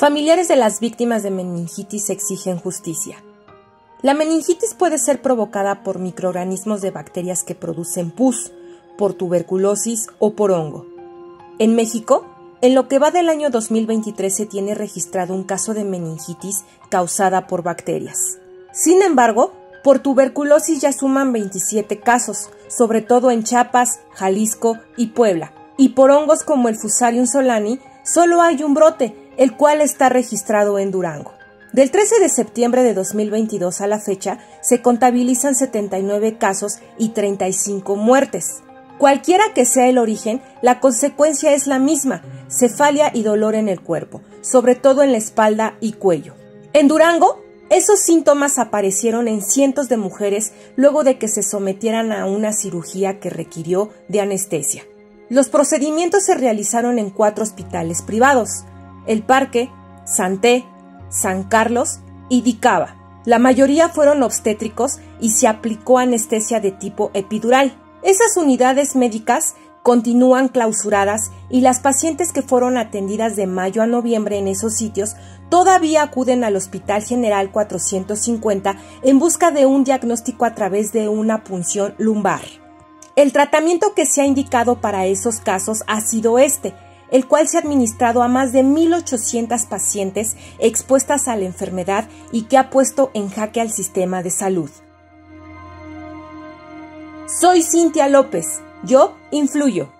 Familiares de las víctimas de meningitis exigen justicia. La meningitis puede ser provocada por microorganismos de bacterias que producen pus, por tuberculosis o por hongo. En México, en lo que va del año 2023 se tiene registrado un caso de meningitis causada por bacterias. Sin embargo, por tuberculosis ya suman 27 casos, sobre todo en Chiapas, Jalisco y Puebla. Y por hongos como el Fusarium solani, solo hay un brote, el cual está registrado en Durango. Del 13 de septiembre de 2022 a la fecha, se contabilizan 79 casos y 35 muertes. Cualquiera que sea el origen, la consecuencia es la misma, cefalia y dolor en el cuerpo, sobre todo en la espalda y cuello. En Durango, esos síntomas aparecieron en cientos de mujeres luego de que se sometieran a una cirugía que requirió de anestesia. Los procedimientos se realizaron en 4 hospitales privados: El Parque, Santé, San Carlos y Dicaba. La mayoría fueron obstétricos y se aplicó anestesia de tipo epidural. Esas unidades médicas continúan clausuradas y las pacientes que fueron atendidas de mayo a noviembre en esos sitios todavía acuden al Hospital General 450 en busca de un diagnóstico a través de una punción lumbar. El tratamiento que se ha indicado para esos casos ha sido este, el cual se ha administrado a más de 1.800 pacientes expuestas a la enfermedad y que ha puesto en jaque al sistema de salud. Soy Cintia López, yo influyo.